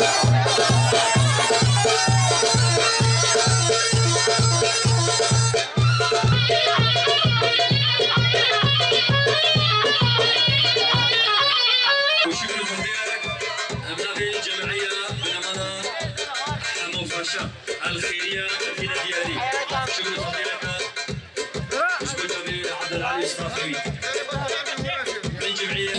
الخيرية المدينة ديالي شكرا جزيلا وشكرا جزيلا عبد العلي الصافي من جمعية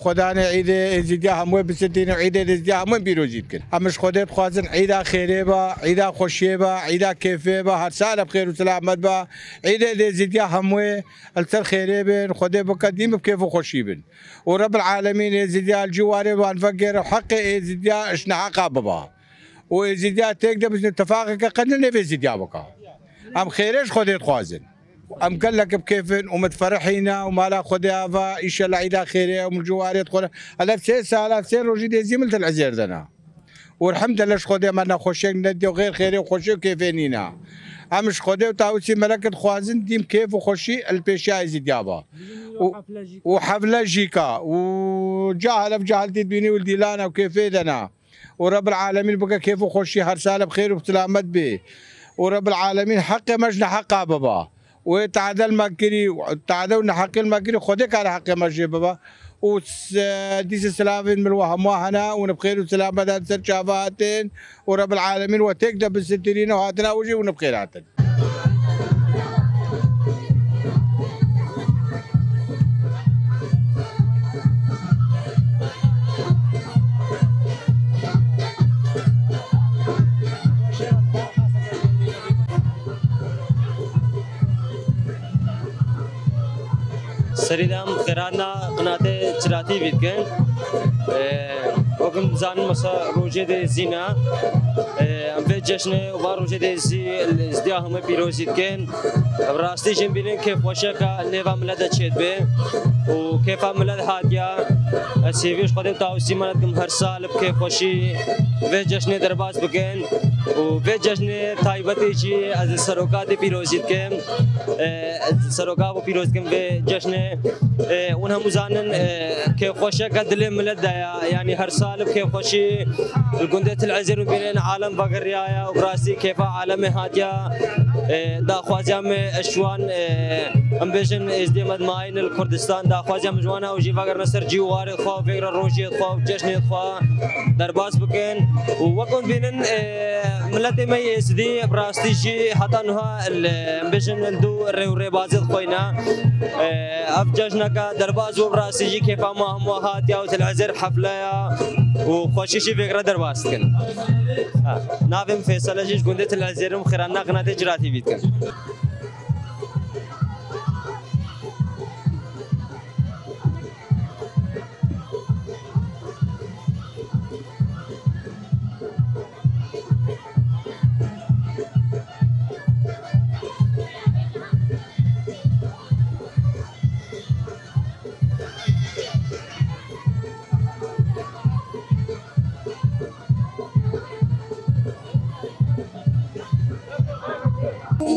خدانا عيد ازدياها مو بستين عيد ازدياها مو بيروزيد كن همش خدات خوازن عيدا خيريبا عيدا خوشيبا عيدا كيفيبا هر سال بخير وسلامت با عيد ازدياها مو التر خيريبن خدي بقديم بكيف وخوشيبن ورب العالمين ازدياها الجواري والفقير وحق ازدياها شنا عقابا وازدياها تقدر بس نتفاقك قدنا بازدياها بقى ام خيرش خدات خوازن ام قال لك بكيفن ومتفرحينا ومالا خديها فا ان شاء الله عيدها خيريه والجواري تقول الاف سيسه الاف سير وجدي زملت العزير دنا والحمد لله خديها مالنا خوشين ندي وغير خيري وخوشي وكيفينينا امش خديها وتاوسي ملكت خوازن ديم كيف وخوشي البيشا يزيدها وحفله جيكا وجاهله بجاهلتي بيني ولدي لانا وكيفينا ورب العالمين بقى كيف وخوشي هر ساله بخير وسلامت به ورب العالمين حقي مجنى حقها بابا وتعادل ماكري تعادلنا حق الماكري خدك على حق ماجي بابا وديس السلافين من الوهم وهنا ونبخير وسلامة ذات سر شافاتين ورب العالمين وتكذب بالسترين وهاتنا وجي ونبخير هاتن. سريدام قرانا قناتي تراتي بيتكن وكم زان مسا روجي دي زينا ام في جشنه وباروجي دي زي ازدياهم بيروزيتكن براستي جن بين كيف وشكا ليفا ملاد تشدبي وكيف ملاد هاديه السيفيش قدم تاوسي مالكم هر سال بكيف وشي في جشنه درباز بكن وفي جشنه تايبتي جي از سروكا دي بيروزيتكن سروكا وبيروزكن في جشنه ونها مزانن كيف وشكا دلي ملاد يعني هر سال بكيف وشي الجندات العزير بين عالم بغريايا وبراسي كيف عالم هاديه دا خوازم اشوان امبيشن از دي مد ماين الكردستان دا خوازم جوانا وجي فقر نصر جوار خو فكر روجي خو جشن خو درباس بكن وكون بينن ملت مي اس دي براستي جي حتى نها امبيشن الدو ري باز خوينا اف جشنكا درباس وبراستي جي كيف ما هم هات يا العزر حفله وخوشي شي فكر درباس كن نافم فيصل جي جندت العزيرم خيرنا قناه جراتي بيتكن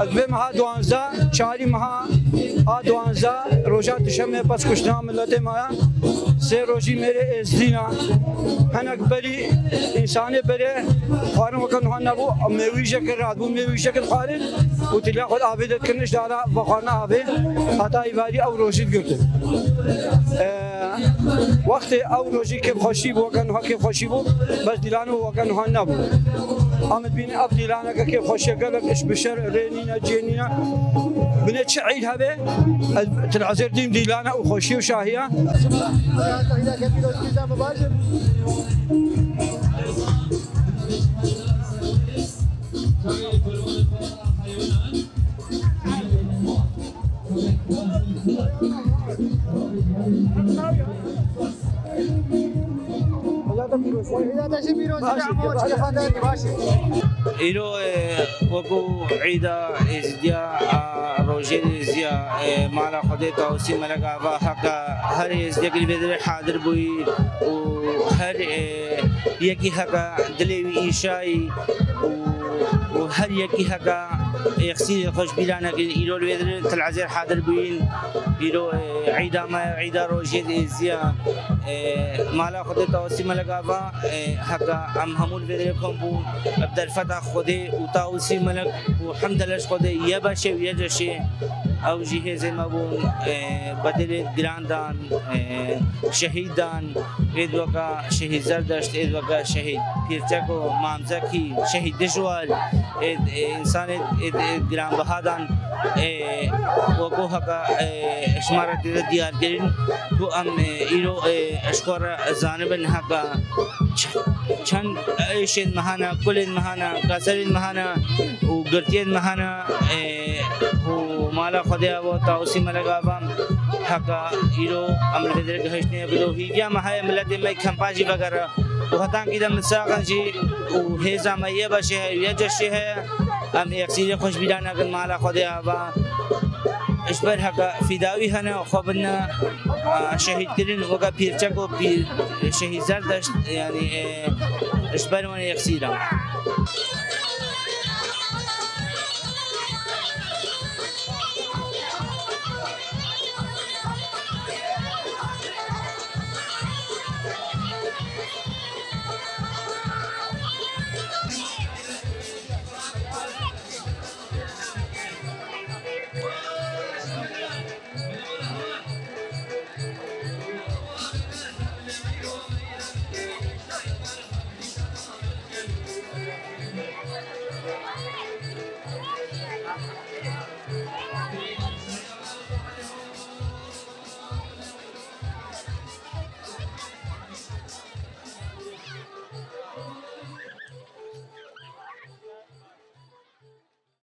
أزبي مها دوانزا شاري مها آدوانزا روزات دشمن بس كشنا ملته مايا سر روزي مري إزدينا هناك بري إنساني بري خارم وكان هنا بو ميويشة كراد بو ميويشة كخارج وتلاقي خد آبی داد کنش داره و خانه آبی حتی واری آوروزی گرفته. وقتی آوروزی که خوشی بود کنها که خوشی بود بس دیلانو کنها نبود. آمد بین آب دیلانه که خوشی کرد اش بشر رنینا جنینا من الشعيد هذا تنعزر ديم ديلانه وخوشي وشاهيه إلو وقو عيدا إزديا روجين إزديا مالا خدي توسي ملكا وحقا هر إزديا قلبي حاضر بوي وهر يكي حقا دليوي إيشاي وهر يكي حقا يخسي خوش بلانا إلو البدر تلعزير حاضر بوين إلو عيدا ما عيدا روجين إزديا مالا خودی توسیم لگاوا حقا ام همون بدرکم بو بدر فتح خودی و توسیم لگ و حمدالله خودی یه باشه و یه جشه اوجیه زیما بون بدر گراندان شهیدان ادوکا شهید زردشت ادوکا شهید پیرچکو مامزکی شهید دشوار انسان گران بهادان وقو حقا شمارت دیار گرین تو ام ایرو اشکار زانبن حقا چند ایشین مهانا کلین مهانا قصرین مهانا و گرتین مهانا و مالا خودیا و تاوسی ملگا بام حقا ایرو امر درک هشنی بدو هیگیا مهای ملت می کمپاجی وغیرہ وحتان کی دم ساقن جی و هیزا مایه باشه یا جشه ام اکسیر خوش بیدان اگر مالا خودیا و اشبر حقا فداوی هنه خوبنا شهید کرن وقا پیرچک و شهید زردشت یعنی اشبر من اکسیرم